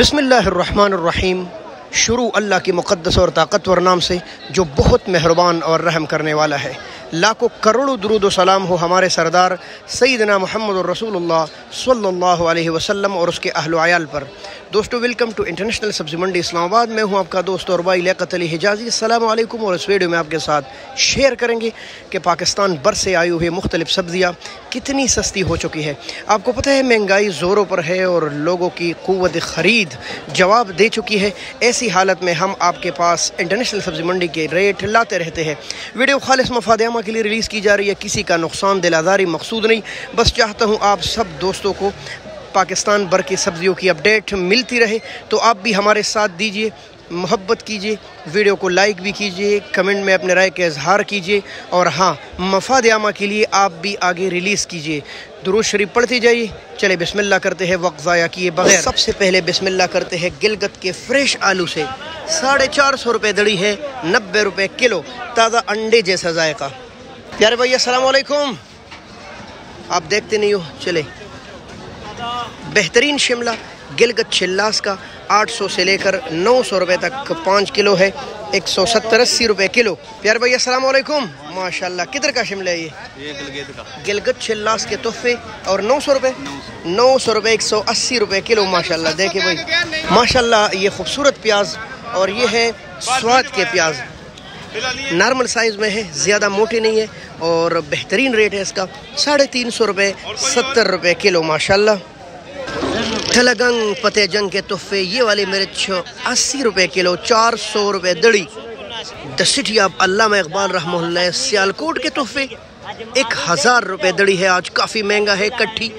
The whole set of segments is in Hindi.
बिस्मिल्लाहिर्रहमानिर्रहीम। शुरू अल्लाह के मुक़द्दस और ताकतवर नाम से जो बहुत मेहरबान और रहम करने वाला है। लाखों करोड़ों दुरूद व सलाम हो हमारे सरदार सैयदना मुहम्मद रसूलुल्लाह सल्लल्लाहु अलैहि वसल्लम और उसके अहल व अयाल पर। दोस्तों, वेलकम टू इंटरनेशनल सब्ज़ी मंडी इस्लामाबाद। मैं हूं आपका दोस्त और भाई लियाकत अली हिजाज़ी। अस्सलाम वालेकुम। और इस वीडियो में आपके साथ शेयर करेंगे कि पाकिस्तान भर से आई हुई मुख्तलिफ सब्ज़ियाँ कितनी सस्ती हो चुकी है। आपको पता है महंगाई ज़ोरों पर है और लोगों की क़ुव्वत ख़रीद जवाब दे चुकी है। ऐसी हालत में हम आपके पास इंटरनेशनल सब्ज़ी मंडी के रेट लाते रहते हैं। वीडियो खालिस मफाद आमा के लिए रिलीज़ की जा रही है, किसी का नुकसान दिलादारी मकसूद नहीं। बस चाहता हूँ आप सब दोस्तों को पाकिस्तान भर की सब्ज़ियों की अपडेट मिलती रहे, तो आप भी हमारे साथ दीजिए, मोहब्बत कीजिए, वीडियो को लाइक भी कीजिए, कमेंट में अपने राय का इजहार कीजिए और हाँ, मफाद आमा के लिए आप भी आगे रिलीज़ कीजिए। दुरूद शरीफ पढ़ते जाइए। चले बिस्मिल्लाह करते हैं वक्त ज़ाया किए बगैर। सबसे पहले बिस्मिल्लाह करते हैं गिलगत के फ्रेश आलू से। 450 रुपये दड़ी है, 90 रुपये किलो, ताज़ा अंडे जैसा जायका। प्यारे भैया अस्सलाम वालेकुम। आप देखते नहीं हो। चले बेहतरीन शिमला गिलगत छिल्लास का 800 से लेकर 900 रुपए तक 5 किलो है, 170-80 रुपये किलो। प्यारे भैया अस्सलाम वालेकुम। माशाल्लाह, किधर का शिमला है ये? गिलगत छिल्लास के तोहफे और 900 रुपये 180 रुपये किलो। माशाल्लाह, देखिए भाई, माशाल्लाह ये खूबसूरत प्याज और ये है स्वाद के प्याज। नॉर्मल साइज़ में है, ज़्यादा मोटे नहीं है और बेहतरीन रेट है इसका। 350 रुपये 70 रुपये किलो। माशाल्लाह। थलगंग पतेजंग के तोहफे, ये वाले मिर्च 80 रुपये किलो, 400 रुपये दड़ी। The city of Allama Iqbal Rahmatullah Sialkot के तोहफे 1000 रुपये दड़ी है। आज काफ़ी महंगा है कट्ठी।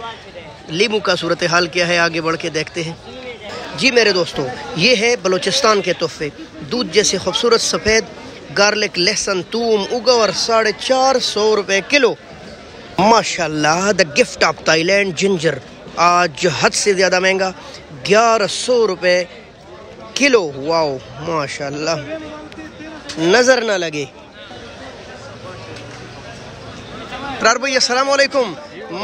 लीमू का सूरत हाल क्या है, आगे बढ़ के देखते हैं। जी मेरे दोस्तों, ये है बलूचिस्तान के तोहफे, दूध जैसे खूबसूरत सफ़ेद गार्लिक लहसन तूम उगवर 450 रुपये किलो। माशाल्लाह। The gift of Thailand ginger आज हद से ज़्यादा महंगा, 1100 रुपये किलो। वाओ माशाल्लाह, नज़र ना लगे। भाई अस्सलाम वालेकुम।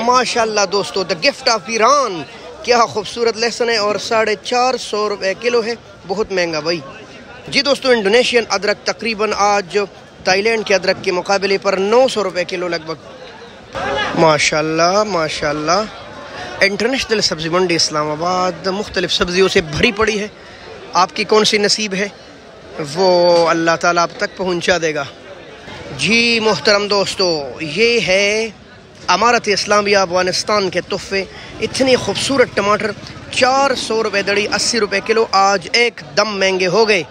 माशाल्लाह दोस्तों, द गिफ्ट ऑफ ईरान, क्या खूबसूरत लहसन है और 450 रुपये किलो है, बहुत महंगा भाई। जी दोस्तों, इंडोनेशियन अदरक तकरीबन आज थाईलैंड के अदरक के मुकाबले पर 900 रुपये किलो लगभग। माशाल्लाह माशाल्लाह। इंटरनेशनल सब्ज़ी मंडी इस्लामाबाद मुख्तलिफ सब्ज़ियों से भरी पड़ी है। आपकी कौन सी नसीब है वो अल्लाह ताला आप तक पहुंचा देगा। जी मोहतरम दोस्तों, ये है अमारत इस्लामिया अफगानिस्तान के तोहफे, इतने खूबसूरत टमाटर 400 रुपये दड़ी, 80 रुपये किलो, आज एकदम महंगे हो गए।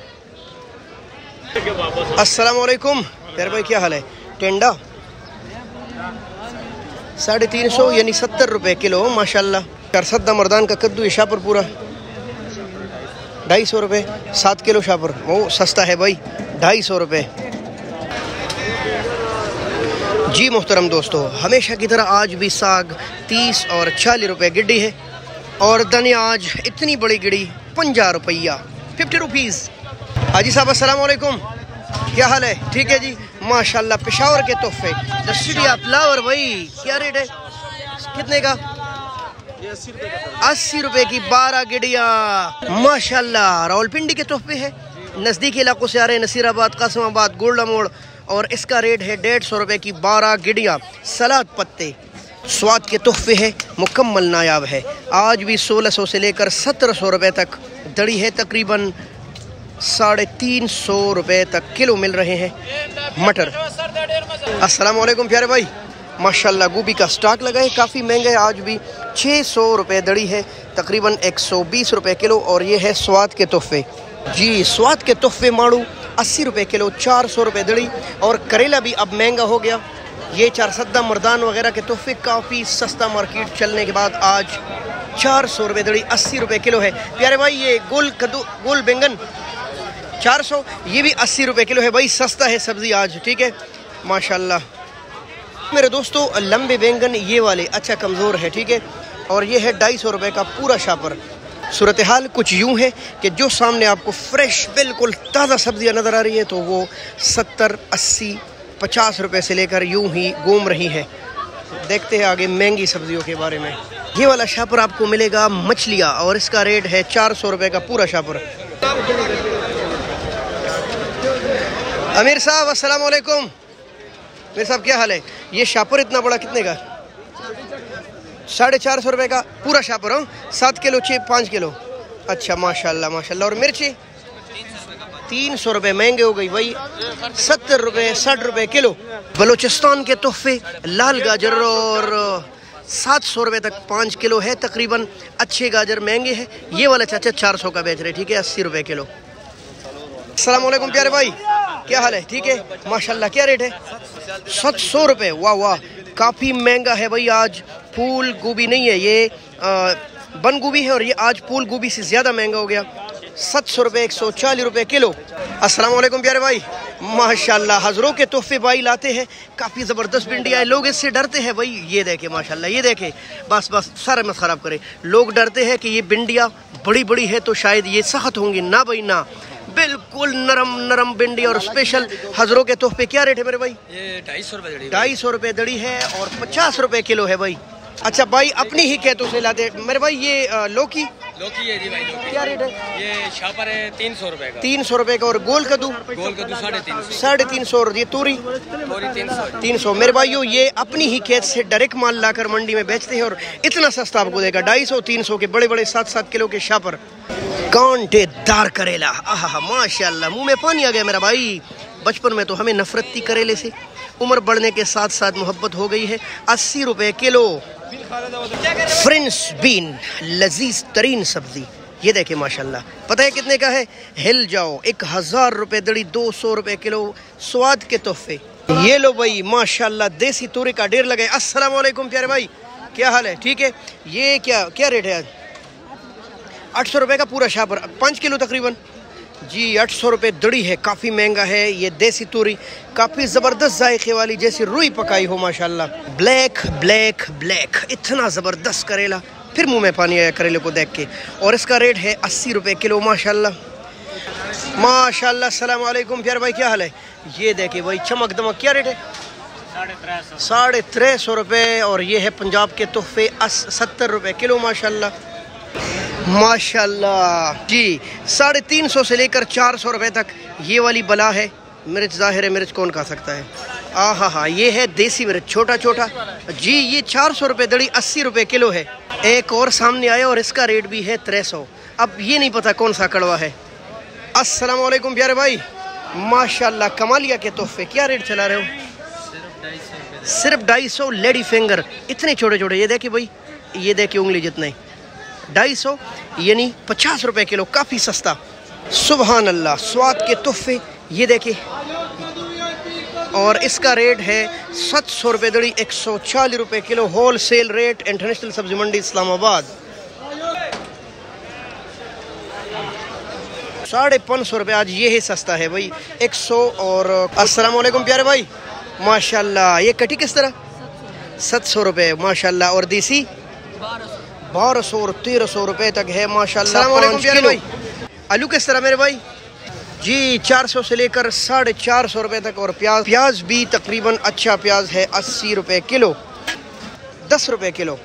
अस्सलाम वालेकुम। यार भाई क्या हाल है? टेंडा 350 यानी 70 रुपये किलो। माशाल्लाह। करसदा मर्दान का कद्दू शाहपुर पूरा 250 रुपये, 7 किलो शाहपुर। वो सस्ता है भाई, 250 रुपये। जी मोहतरम दोस्तों, हमेशा की तरह आज भी साग 30 और 40 रुपये गिड्डी है और धनिया आज इतनी बड़ी गिड़ी 50 रुपया, 50 रुपीज़। हाजी साहब अस्सलाम वालेकुम, क्या हाल है? ठीक है जी। माशाल्लाह। पेशावर के तोहफे, द सिटी ऑफ फ्लावर, भाई क्या रेट है? कितने का? 80 रुपये की 12 गिड़िया। माशाल्लाह। रावलपिंडी के तोहफे है, नज़दीकी इलाकों से आ रहे हैं, नसीराबाद, कासिमाबाद, गोल्डा मोड़, और इसका रेट है 150 रुपये की 12 गिड़िया। सलाद पत्ते स्वाद के तोहफे है, मुकम्मल नायाब है, आज भी 1600 से लेकर 1700 रुपये तक दड़ी है, तकरीबन 350 रुपये तक किलो मिल रहे हैं। मटर अस्सलाम वालेकुम प्यारे भाई। माशाल्लाह, गोभी का स्टॉक लगा है, काफ़ी महंगा है, आज भी 600 रुपये दड़ी है, तकरीबन 120 रुपये किलो, और ये है स्वाद के तोहफे। जी स्वाद के तोहफे माड़ू 80 रुपये किलो, 400 रुपये दड़ी, और करेला भी अब महंगा हो गया। ये चारसदा मर्दान वगैरह के तोहफे काफ़ी सस्ता मार्केट चलने के बाद आज 400 रुपये दड़ी, 80 रुपये किलो है। प्यारे भाई ये गोल कद्दू, गोल बैंगन 400, ये भी 80 रुपये किलो है भाई, सस्ता है सब्ज़ी आज। ठीक है माशाल्लाह। मेरे दोस्तों, लंबे बैंगन ये वाले अच्छा कमज़ोर है, ठीक है, और ये है 250 रुपये का पूरा शापर। सूरत हाल कुछ यूँ है कि जो सामने आपको फ्रेश बिल्कुल ताज़ा सब्ज़ियाँ नज़र आ रही है तो वो 70, 80, 50 रुपये से लेकर यूँ ही घूम रही है। देखते हैं आगे महंगी सब्ज़ियों के बारे में। ये वाला शापर आपको मिलेगा मछलियाँ और इसका रेट है 400 रुपये का पूरा शापर। अमीर साहब अस्सलाम वालेकुम। अमीर साहब क्या हाल है? ये शापर इतना बड़ा कितने का? 450 रुपये का पूरा शापर हो। 7 किलो चाहिए? 5 किलो। अच्छा माशाल्लाह माशाल्लाह। और मिर्ची 300 रुपये, महंगे हो गई भाई, 70 रुपये 60 रुपये किलो। बलूचिस्तान के तोहफे लाल गाजर और 700 रुपये तक 5 किलो है तकरीबन। अच्छे गाजर महंगे हैं। ये वाला चाचा 400 का बेच रहे, ठीक है, 80 रुपये किलो। अस्सलाम वालेकुम प्यारे भाई, क्या हाल है? ठीक है माशाल्लाह। क्या रेट है? 700 रुपये। वाह वाह, काफ़ी महंगा है भाई। आज फूल गोभी नहीं है, ये बंद गोभी है और ये आज फूल गोभी से ज़्यादा महंगा हो गया। 700 रुपये 140 रुपये किलो। अस्सलाम वालेकुम प्यारे भाई। माशाल्लाह हज़रों के तोहफे भाई लाते हैं, काफ़ी ज़बरदस्त भिंडियाँ। लोग इससे डरते हैं भाई, ये देखें माशाल्लाह, ये देखें, बस बस सारा मत ख़राब करें। लोग डरते हैं कि ये भिंडियाँ बड़ी बड़ी है तो शायद ये सख्त होंगी, ना भाई ना, बिल्कुल नरम नरम भिंडी। और स्पेशल हज़रों के तोहफे। क्या रेट है मेरे भाई? ये 250 रुपये। 250 रुपये दड़ी है और 50 रुपये किलो है भाई। अच्छा भाई अपनी ही खेतों से लाते मेरे भाई। ये लौकी है जी भाई, क्या रेट है? ये शापर है 300 रुपये का। 300 रुपये का। और गोल कद्दू? गोल कद्दू 350। 350। और ये तोरी? तोरी 300। मेरे भाइयों ये अपनी ही खेत से डायरेक्ट माल लाकर मंडी में बेचते हैं और इतना सस्ता आपको देगा। 250 300 के बड़े बड़े 7-7 किलो के शापर। कांटेदार करेला, आहा माशाल्लाह, मुंह में पानी आ गया मेरा भाई। बचपन में तो हमें नफरत थी करेले से, उम्र बढ़ने के साथ साथ मोहब्बत हो गई है। 80 रुपये किलो। फ्रेंच बीन, लजीज तरीन सब्जी, ये देखें माशाल्लाह। पता है कितने का है? हिल जाओ, 1000 रुपये दड़ी, 200 रुपये किलो। स्वाद के तोहफे। ये लो भाई माशाल्लाह, देसी तोरी का ढेर लगे। अस्सलाम वालेकुम प्यारे भाई, क्या हाल है? ठीक है। ये क्या रेट है आज? 800 रुपये का पूरा शापर, 5 किलो तकरीबन जी। 800 रुपये दड़ी है, काफ़ी महंगा है। ये देसी तूरी, काफ़ी ज़बरदस्त जायके वाली, जैसी रुई पकाई हो माशाल्लाह। ब्लैक ब्लैक ब्लैक, इतना ज़बरदस्त करेला, फिर मुंह में पानी आया करेले को देख के। और इसका रेट है 80 रुपये किलो। माशाल्लाह माशाल्लाह। अस्सलाम वालेकुम प्यारे भाई, क्या हाल है? ये देखिए भाई चमक दमक, क्या रेट है? 350 रुपये। और ये है पंजाब के तोहफे, 70 रुपये किलो माशाल्लाह माशाल्लाह जी। 350 से लेकर 400 रुपये तक ये वाली बला है। मिर्च ज़ाहिर है, मिर्च कौन खा सकता है? आहा हा, ये है देसी मिर्च, छोटा छोटा जी। ये 400 रुपये दड़ी, 80 रुपये किलो है। एक और सामने आया और इसका रेट भी है 300। अब ये नहीं पता कौन सा कड़वा है। अस्सलाम वालेकुम प्यारे भाई, माशाल्लाह कमालिया के तोहफे। क्या रेट चला रहे हो? सिर्फ 250। लेडी फिंगर, इतने छोटे छोटे, ये देखिए भाई, ये देखिए उंगली जितने, 250 यानी 50 रुपये किलो, काफ़ी सस्ता। सुबहान अल्लाह। स्वाद के तोहफे, ये देखिए, और इसका रेट है 700 रुपये दड़ी, 140 रुपये kilo, wholesale rate, international सब्जी मंडी इस्लामाबाद। 550 रुपये आज ये ही सस्ता है भाई, 100। और अस्सलाम वालेकुम प्यारे भाई, माशाल्लाह ये कटी किस तरह? 700 रुपये माशाल्लाह। और देसी 1200 1300 रुपये तक है माशाल्लाह। आलू किस तरह मेरे भाई? जी 400 से लेकर 450 रुपये तक। और प्याज भी तकरीबन अच्छा प्याज है, 80 रुपये किलो, 10 रुपये किलो।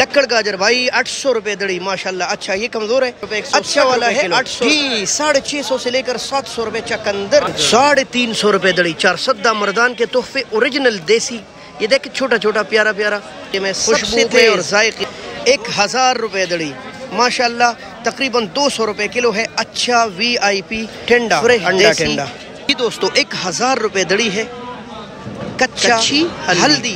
लक्कड़ गाजर भाई 800 रुपये दड़ी माशाल्लाह। अच्छा ये कमज़ोर है, अच्छा वाला है 800 जी। 650 से लेकर 700 रुपये चकंदर, 350 रुपये दड़ी। 400 मर्दान के तोहफे, ओरिजिनल देसी, ये देखे छोटा छोटा प्यारा प्यारा, में खुशबू थे और जायके। 1000 रुपये दड़ी माशाल्लाह, तकरीबन 200 रुपये किलो है। अच्छा VIP ठंडा अंडा ठंडा जी दोस्तों, 1000 रुपये दड़ी है। कच्चा हल्दी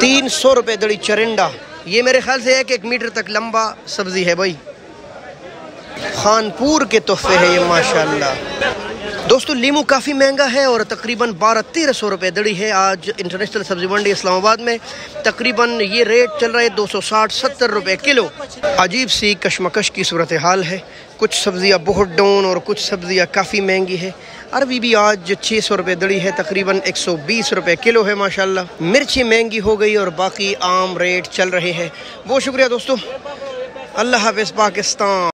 300 रुपये दड़ी। चरिंडा, ये मेरे ख्याल से है कि 1 मीटर तक लंबा सब्जी है भाई। खानपुर के तोहफे है ये माशाल्लाह। दोस्तों लीमू काफ़ी महंगा है और तकरीबन 1200-1300 रुपये दड़ी है आज इंटरनेशनल सब्जी मंडी इस्लामाबाद में। तकरीबन ये रेट चल रहा है 260-70 रुपये किलो। अजीब सी कशमकश की सूरत हाल है, कुछ सब्ज़ियाँ बहुत डाउन और कुछ सब्ज़ियाँ काफ़ी महंगी है। अरबी भी आज 600 रुपये दड़ी है, तकरीबन 120 रुपये किलो है माशाल्लाह। मिर्ची महंगी हो गई और बाकी आम रेट चल रहे हैं। बहुत शुक्रिया दोस्तों, अल्लाह हाफ़िज़ पाकिस्तान।